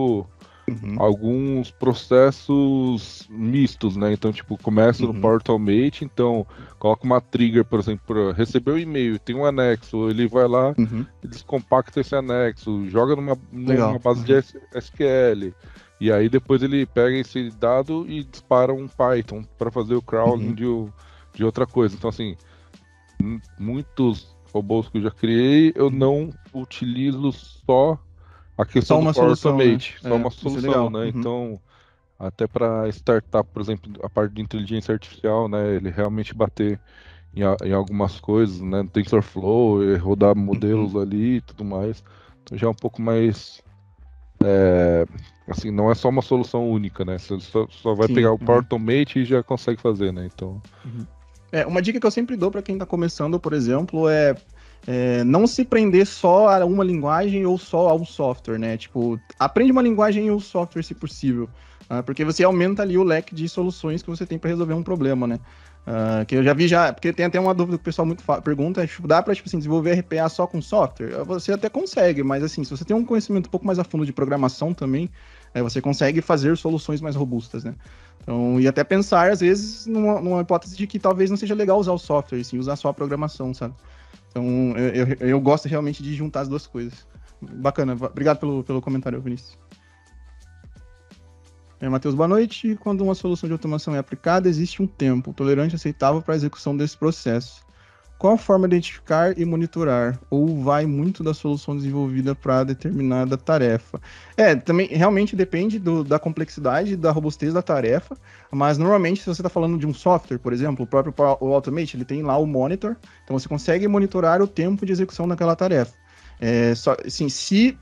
uhum. alguns processos mistos, né? Então, tipo, começa uhum. no Power Automate, então coloca uma trigger, por exemplo, para receber um e-mail, tem um anexo, ele vai lá, uhum. descompacta esse anexo, joga numa, numa base uhum. de S Q L. E aí depois ele pega esse dado e dispara um Python para fazer o crawling uhum. de, de outra coisa. Então assim, muitos robôs que eu já criei, eu não utilizo só a questão só uma do Power solução, Automate, né? Só é, uma solução, é né? Uhum. Então, até para startup, por exemplo, a parte de inteligência artificial, né? Ele realmente bater em, em algumas coisas, né? No TensorFlow, rodar modelos uhum. ali e tudo mais. Então já é um pouco mais... É, assim, não é só uma solução única, né? Você só, só vai Sim, pegar o Power Automate uhum. e já consegue fazer, né? Então... Uhum. É, uma dica que eu sempre dou para quem está começando, por exemplo, é É, não se prender só a uma linguagem ou só ao software, né? Tipo, aprende uma linguagem e o software, se possível, uh, porque você aumenta ali o leque de soluções que você tem para resolver um problema, né? Uh, que eu já vi já, porque tem até uma dúvida que o pessoal muito pergunta, é, tipo, dá para tipo assim, desenvolver R P A só com software? Você até consegue, mas assim, se você tem um conhecimento um pouco mais a fundo de programação também, é, você consegue fazer soluções mais robustas, né? Então, e até pensar, às vezes, numa, numa hipótese de que talvez não seja legal usar o software, assim, usar só a programação, sabe? Então, eu, eu, eu gosto realmente de juntar as duas coisas. Bacana. Obrigado pelo, pelo comentário, Vinícius. É, Matheus, boa noite. Quando uma solução de automação é aplicada, existe um tempo tolerante aceitável para a execução desse processo. Qual a forma de identificar e monitorar? Ou vai muito da solução desenvolvida para determinada tarefa? É, também realmente depende do, da complexidade, da robustez da tarefa, mas normalmente se você está falando de um software, por exemplo, o próprio o Automate, ele tem lá o monitor, então você consegue monitorar o tempo de execução daquela tarefa. É, só, assim, se,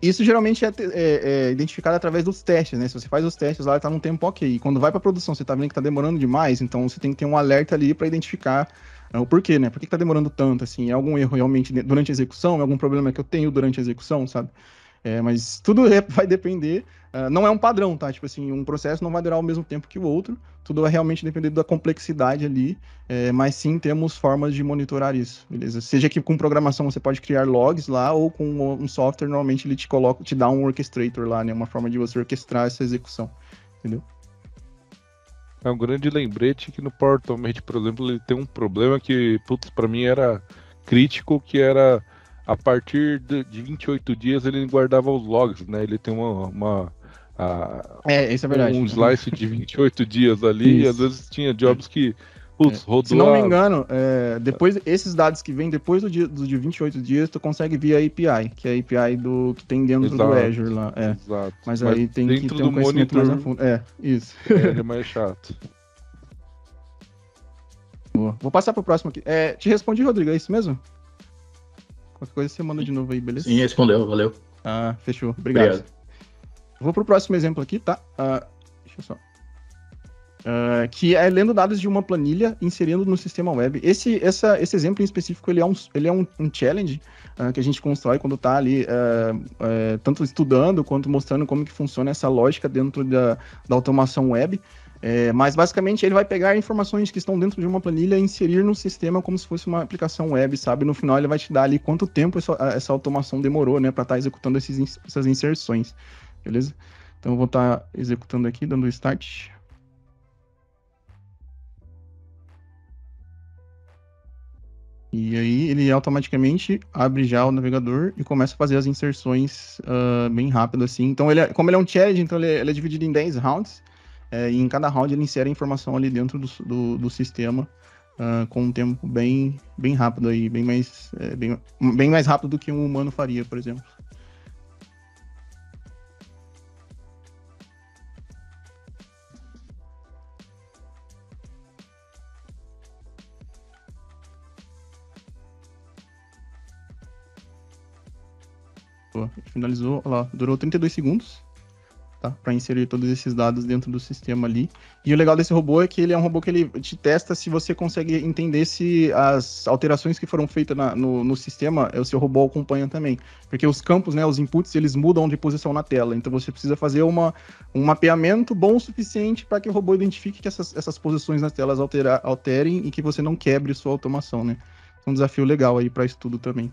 isso geralmente é, é, é identificado através dos testes, né? Se você faz os testes lá, está num tempo ok. E quando vai para a produção, você está vendo que está demorando demais, então você tem que ter um alerta ali para identificar o porquê, né? Por que está demorando tanto, assim? É algum erro realmente durante a execução? É algum problema que eu tenho durante a execução, sabe? É, mas tudo vai depender, uh, não é um padrão, tá? Tipo assim, um processo não vai durar o mesmo tempo que o outro, tudo vai realmente depender da complexidade ali, é, mas sim temos formas de monitorar isso, beleza? Seja que com programação você pode criar logs lá, ou com um software, normalmente ele te coloca, te dá um orchestrator lá, né? Uma forma de você orquestrar essa execução, entendeu? É um grande lembrete que no Power Automate, por exemplo, ele tem um problema que, putz, pra mim era crítico, que era... A partir de vinte e oito dias ele guardava os logs, né? Ele tem uma, uma a, é, isso é verdade. Um slice de vinte e oito dias ali, e às vezes tinha jobs que, putz, rodou. Se não a... me engano, é, depois, esses dados que vêm depois do dia, do dia vinte e oito dias, tu consegue via A P I, que é a A P I do, que tem dentro exato, do Azure lá. É. Exato. Mas, Mas aí tem que ter um conhecimento monitor, mais a fundo. É, isso. É, é mais chato. Boa. Vou passar pro próximo aqui. É, te respondi, Rodrigo, é isso mesmo? Qualquer coisa você manda de novo aí, beleza? Sim, respondeu, valeu. Ah, fechou. Obrigado. Obrigado. Vou pro próximo exemplo aqui, tá? Uh, deixa eu só. Uh, que é lendo dados de uma planilha, inserindo no sistema web. Esse, essa, esse exemplo em específico, ele é um, ele é um, um challenge uh, que a gente constrói quando está ali, uh, uh, tanto estudando quanto mostrando como que funciona essa lógica dentro da, da automação web. É, mas basicamente ele vai pegar informações que estão dentro de uma planilha e inserir no sistema como se fosse uma aplicação web, sabe? No final ele vai te dar ali quanto tempo essa, essa automação demorou, né? Para estar tá executando esses, essas inserções, beleza? Então eu vou estar tá executando aqui, dando start. E aí ele automaticamente abre já o navegador e começa a fazer as inserções uh, bem rápido assim. Então ele é, como ele é um challenge, então ele é, ele é dividido em dez rounds. É, e em cada round ele insere a informação ali dentro do, do, do sistema uh, com um tempo bem, bem rápido aí, bem mais, é, bem, bem mais rápido do que um humano faria, por exemplo. Boa, finalizou, olha lá, durou trinta e dois segundos. Tá, para inserir todos esses dados dentro do sistema ali. E o legal desse robô é que ele é um robô que ele te testa se você consegue entender se as alterações que foram feitas na, no, no sistema, o seu robô acompanha também. Porque os campos, né, os inputs, eles mudam de posição na tela. Então você precisa fazer uma, um mapeamento bom o suficiente para que o robô identifique que essas, essas posições nas telas altera, alterem e que você não quebre sua automação, né? É um desafio legal aí para estudo também.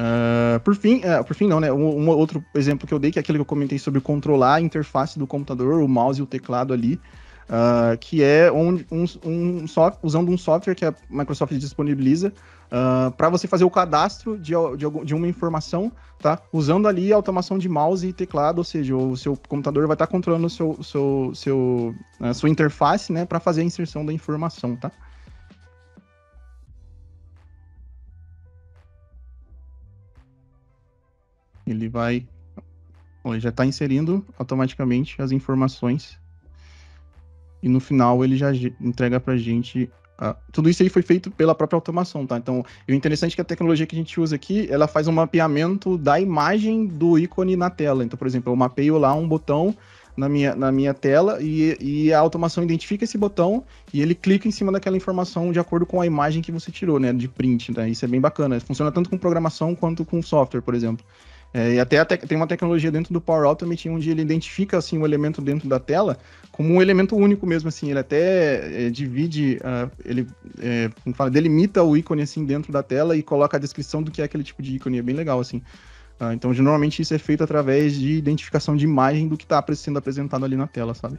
Uh, por fim, uh, por fim não, né? Um, um outro exemplo que eu dei, que é aquele que eu comentei sobre controlar a interface do computador, o mouse e o teclado ali, uh, que é um, um, um software, usando um software que a Microsoft disponibiliza uh, para você fazer o cadastro de, de, de uma informação, tá? Usando ali a automação de mouse e teclado, ou seja, o seu computador vai estar tá controlando o seu, seu, seu, a sua interface, né? Para fazer a inserção da informação, tá? Ele vai, ele já está inserindo automaticamente as informações e no final ele já entrega para a gente. Ah, tudo isso aí foi feito pela própria automação, tá? Então, o interessante é que a tecnologia que a gente usa aqui, ela faz um mapeamento da imagem do ícone na tela. Então, por exemplo, eu mapeio lá um botão na minha, na minha tela e, e a automação identifica esse botão e ele clica em cima daquela informação de acordo com a imagem que você tirou, né, de print, né? Isso é bem bacana, funciona tanto com programação quanto com software, por exemplo. É, e até tem uma tecnologia dentro do Power Automate onde ele identifica assim, um elemento dentro da tela como um elemento único mesmo, assim, ele até é, divide, uh, ele é, como fala, delimita o ícone assim, dentro da tela e coloca a descrição do que é aquele tipo de ícone, é bem legal assim. Uh, então normalmente isso é feito através de identificação de imagem do que está sendo apresentado ali na tela, sabe?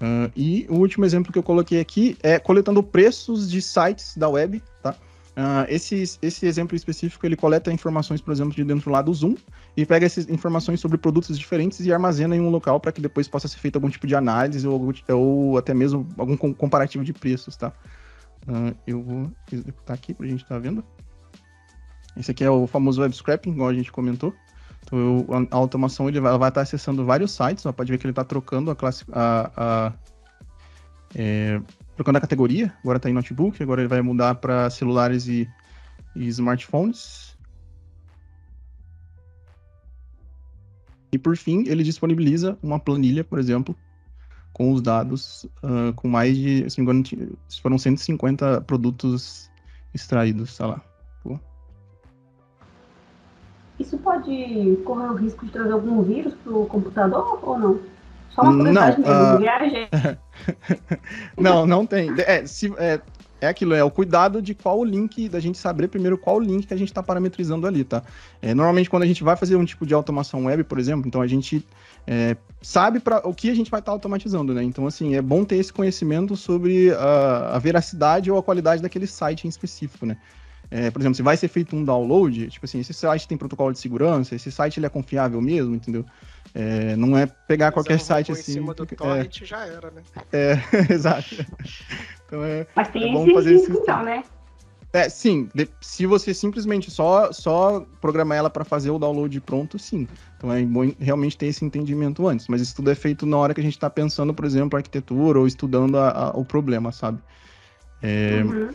Uh, e o último exemplo que eu coloquei aqui é coletando preços de sites da web, tá? Uh, esse, esse exemplo específico, ele coleta informações, por exemplo, de dentro lá do Zoom e pega essas informações sobre produtos diferentes e armazena em um local para que depois possa ser feito algum tipo de análise ou, algum, ou até mesmo algum comparativo de preços, tá? Uh, eu vou executar aqui para a gente estar tá vendo. Esse aqui é o famoso web scraping, igual a gente comentou. Então, eu, a automação ele vai estar vai tá acessando vários sites, ó, pode ver que ele está trocando a classe... A, a, é, trocando a categoria, agora está em notebook, agora ele vai mudar para celulares e, e smartphones. E por fim, ele disponibiliza uma planilha, por exemplo, com os dados, uh, com mais de, se não me engano, foram cento e cinquenta produtos extraídos, sei lá. Pô. Isso pode correr o risco de trazer algum vírus para o computador ou não? Só uma não, uh... não, não tem. É, se, é, é aquilo, é o cuidado de qual o link, da gente saber primeiro qual o link que a gente está parametrizando ali, tá? É, normalmente, quando a gente vai fazer um tipo de automação web, por exemplo, então a gente é, sabe pra, o que a gente vai estar tá automatizando, né? Então, assim, é bom ter esse conhecimento sobre a, a veracidade ou a qualidade daquele site em específico, né? É, por exemplo, se vai ser feito um download, tipo assim, esse site tem protocolo de segurança, esse site ele é confiável mesmo, entendeu? É, não é pegar mas qualquer site assim... em cima do torrent é, já era, né? É, exato. Então é, mas tem é bom esse fazer risco, esse... então, né? É, sim. De, se você simplesmente só, só programar ela para fazer o download pronto, sim. Então é bom realmente ter esse entendimento antes. Mas isso tudo é feito na hora que a gente está pensando, por exemplo, a arquitetura ou estudando a, a, o problema, sabe? É... Uhum.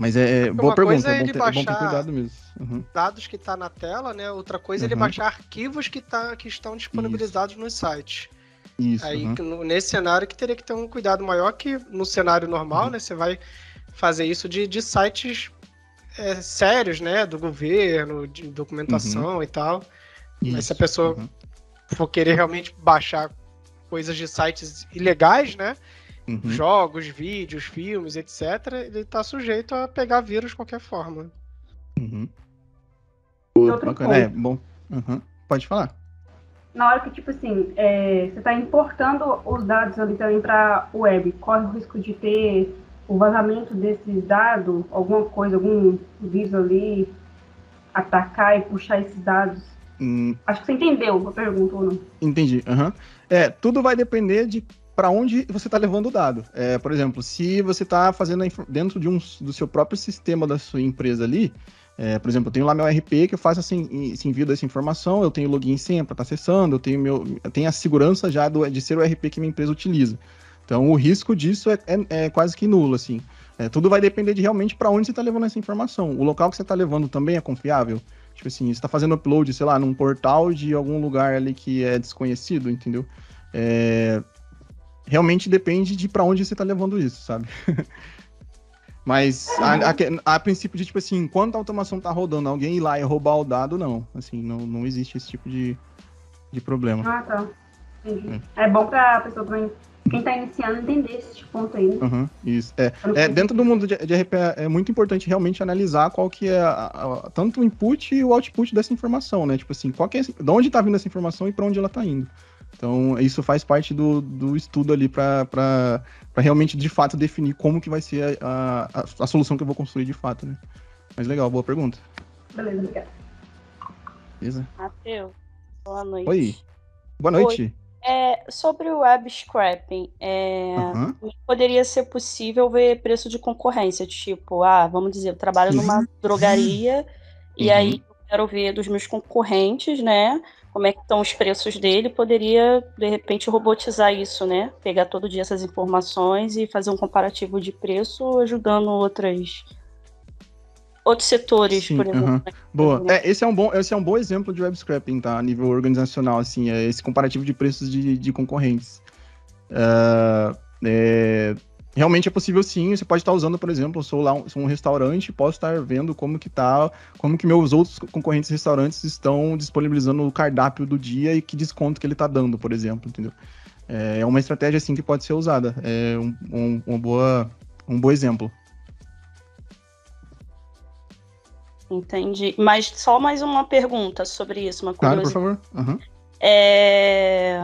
Mas é boa pergunta, é bom, ter, é bom ter cuidado mesmo. Uhum. Dados que tá na tela, né? Outra coisa é ele uhum. baixar arquivos que, tá, que estão disponibilizados Isso. no site. Isso. Aí, uhum. nesse cenário que teria que ter um cuidado maior que no cenário normal, uhum. né? Você vai fazer isso de, de sites é, sérios, né? Do governo, de documentação uhum. e tal. Isso. Mas se a pessoa uhum. for querer realmente baixar coisas de sites ilegais, né? Uhum. Jogos, vídeos, filmes, etcétera, ele está sujeito a pegar vírus de qualquer forma. Uhum. Outro ponto. É, bom. Uhum. Pode falar. Na hora que, tipo assim, é, você está importando os dados ali também para o web, corre o risco de ter o vazamento desses dados, alguma coisa, algum vírus ali, atacar e puxar esses dados? Hum. Acho que você entendeu a pergunta ou não. Entendi. Uhum. É, tudo vai depender de para onde você está levando o dado. É, por exemplo, se você está fazendo dentro de um, do seu próprio sistema da sua empresa ali, é, por exemplo, eu tenho lá meu R P que eu faço assim, esse envio dessa informação, eu tenho login e senha para estar acessando, eu tenho, meu, eu tenho a segurança já do, de ser o R P que minha empresa utiliza. Então, o risco disso é, é, é quase que nulo, assim. É, tudo vai depender de realmente para onde você está levando essa informação. O local que você está levando também é confiável? Tipo assim, você está fazendo upload, sei lá, num portal de algum lugar ali que é desconhecido, entendeu? É... Realmente depende de para onde você está levando isso, sabe? Mas a, a, a princípio de, tipo assim, enquanto a automação tá rodando, alguém ir lá e roubar o dado, não. Assim, não, não existe esse tipo de, de problema. Ah, tá. Entendi. É, é bom para a pessoa também, quem tá iniciando, entender esse ponto aí, né? Uhum, isso. É, é, dentro do mundo de, de R P, é muito importante realmente analisar qual que é a, a, tanto o input e o output dessa informação, né? Tipo assim, qual que é, de onde tá vindo essa informação e para onde ela tá indo. Então, isso faz parte do, do estudo ali para realmente, de fato, definir como que vai ser a, a, a solução que eu vou construir de fato, né? Mas legal, boa pergunta. Beleza, obrigada. Beleza. Matheus, boa noite. Oi, boa noite. Oi. É, sobre o web scraping, é, uhum. poderia ser possível ver preço de concorrência, tipo, ah, vamos dizer, eu trabalho numa drogaria e uhum. aí eu quero ver dos meus concorrentes, né? Como é que estão os preços dele, poderia, de repente, robotizar isso, né? Pegar todo dia essas informações e fazer um comparativo de preço, ajudando outras, outros setores, Sim, por exemplo. Uh-huh. Né? Boa. É, esse, é um bom, esse é um bom exemplo de web scraping, tá? A nível organizacional, assim, é esse comparativo de preços de, de concorrentes. Uh, é... Realmente é possível sim, você pode estar usando, por exemplo, eu sou lá um, sou um restaurante, posso estar vendo como que tá, como que meus outros concorrentes restaurantes estão disponibilizando o cardápio do dia e que desconto que ele está dando, por exemplo, entendeu? É uma estratégia assim que pode ser usada, é um, um, uma boa, um bom exemplo. Entendi, mas só mais uma pergunta sobre isso, uma curiosidade. Claro, por favor. Uhum. É...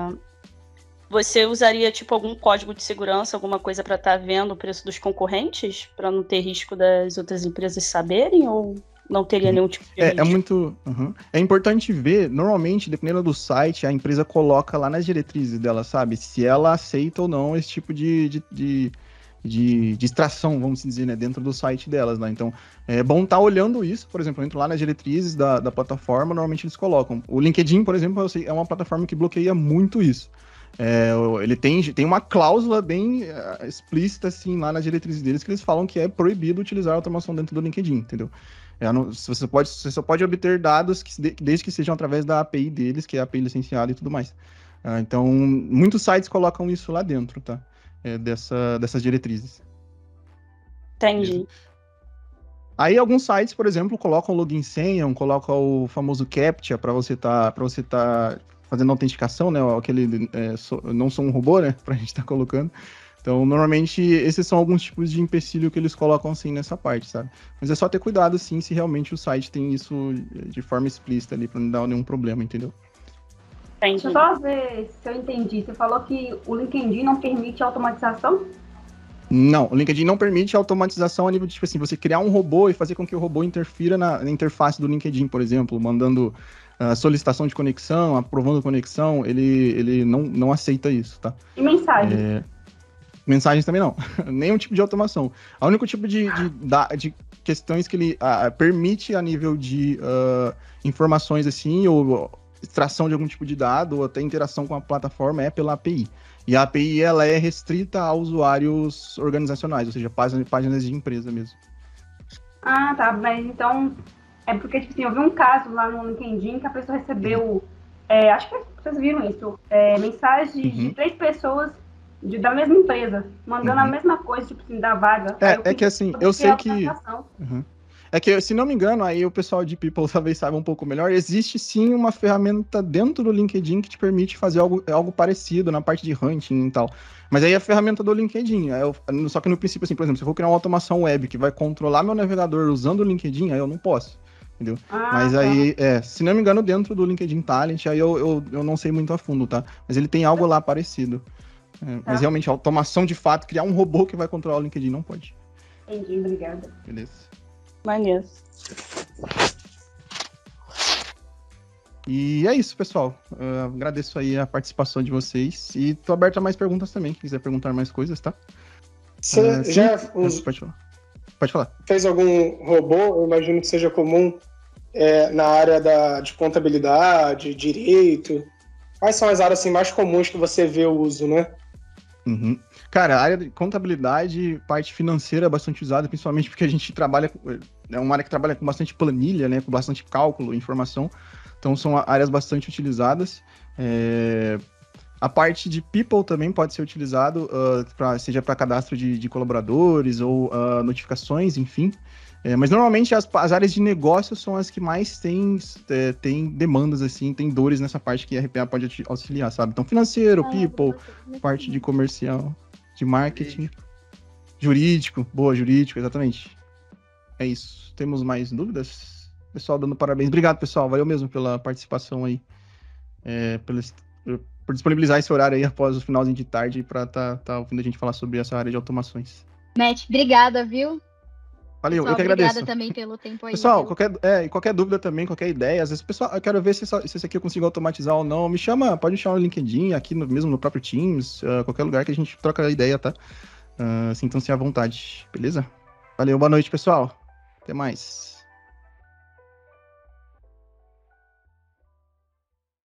Você usaria, tipo, algum código de segurança, alguma coisa para estar tá vendo o preço dos concorrentes? Para não ter risco das outras empresas saberem? Ou não teria nenhum tipo de é, risco? É muito... Uhum. É importante ver, normalmente, dependendo do site, a empresa coloca lá nas diretrizes dela, sabe? Se ela aceita ou não esse tipo de... de, de... de distração, vamos dizer, né, dentro do site delas, né? Então, é bom estar tá olhando isso, por exemplo, eu entro lá nas diretrizes da, da plataforma, normalmente eles colocam. O LinkedIn, por exemplo, é uma plataforma que bloqueia muito isso. É, ele tem, tem uma cláusula bem explícita, assim, lá nas diretrizes deles, que eles falam que é proibido utilizar a automação dentro do LinkedIn, entendeu? É, não, você, pode, você só pode obter dados que, desde que sejam através da A P I deles, que é a A P I licenciada e tudo mais. Ah, então, muitos sites colocam isso lá dentro, tá? É dessa, dessas diretrizes. Entendi. Aí alguns sites, por exemplo, colocam login senha, colocam o famoso CAPTCHA para você tá, para você tá fazendo autenticação, né? Aquele é, so, não sou um robô, né? Para a gente estar tá colocando. Então, normalmente, esses são alguns tipos de empecilho que eles colocam assim nessa parte, sabe? Mas é só ter cuidado, sim, se realmente o site tem isso de forma explícita ali para não dar nenhum problema, entendeu? Deixa eu só ver se eu entendi. Você falou que o LinkedIn não permite automatização? Não, o LinkedIn não permite automatização a nível de, tipo assim, você criar um robô e fazer com que o robô interfira na, na interface do LinkedIn, por exemplo, mandando uh, solicitação de conexão, aprovando conexão, ele, ele não, não aceita isso, tá? E mensagens? É... Mensagens também não, nenhum tipo de automação. O único tipo de, de, de, de questões que ele uh, permite a nível de uh, informações assim, ou... extração de algum tipo de dado ou até interação com a plataforma é pela A P I. E a A P I, ela é restrita a usuários organizacionais, ou seja, páginas de empresa mesmo. Ah, tá, mas então é porque, tipo assim, eu vi um caso lá no LinkedIn que a pessoa recebeu, é, acho que vocês viram isso, é, mensagem uhum. de três pessoas de, da mesma empresa, mandando uhum. a mesma coisa, tipo assim, da vaga. É, é que assim, eu sei que... É que, se não me engano, aí o pessoal de People talvez saiba um pouco melhor, existe sim uma ferramenta dentro do LinkedIn que te permite fazer algo, algo parecido na parte de hunting e tal. Mas aí é a ferramenta do LinkedIn, eu, só que no princípio, assim, por exemplo, se eu for criar uma automação web que vai controlar meu navegador usando o LinkedIn, aí eu não posso, entendeu? Ah, mas aí, é, se não me engano, dentro do LinkedIn Talent, aí eu, eu, eu não sei muito a fundo, tá? Mas ele tem algo lá parecido. É, mas realmente, a automação de fato, criar um robô que vai controlar o LinkedIn, não pode. Entendi, obrigada. Beleza. Maneiro. E é isso, pessoal. Eu agradeço aí a participação de vocês. E tô aberto a mais perguntas também, quem quiser perguntar mais coisas, tá? Você uh, já os... pode falar. Pode falar. Fez algum robô? Eu imagino que seja comum é, na área da, de contabilidade, direito. Quais são as áreas assim, mais comuns que você vê o uso, né? Uhum. Cara, a área de contabilidade, parte financeira é bastante usada, principalmente porque a gente trabalha, é uma área que trabalha com bastante planilha, né, com bastante cálculo, informação, então são áreas bastante utilizadas. É... A parte de people também pode ser utilizado, uh, pra, seja para cadastro de, de colaboradores ou uh, notificações, enfim. É, mas normalmente as, as áreas de negócio são as que mais têm é, tem demandas, assim, tem dores nessa parte que a R P A pode auxiliar, sabe? Então financeiro, people, parte de comercial... de marketing, jurídico, boa, jurídico, exatamente. É isso. Temos mais dúvidas? Pessoal, dando parabéns. Obrigado, pessoal. Valeu mesmo pela participação aí, é, pelo, por disponibilizar esse horário aí após o finalzinho de tarde para estar tá, tá ouvindo a gente falar sobre essa área de automações. Matt, obrigada, viu? Valeu, pessoal, eu que agradeço. Obrigada também pelo tempo aí. Pessoal, pelo... qualquer, é, qualquer dúvida também, qualquer ideia, às vezes, pessoal, eu quero ver se, essa, se isso aqui eu consigo automatizar ou não, me chama, pode me chamar no LinkedIn, aqui no, mesmo no próprio Teams, uh, qualquer lugar que a gente troca ideia, tá? Uh, Sintam-se à vontade, beleza? Valeu, boa noite, pessoal. Até mais.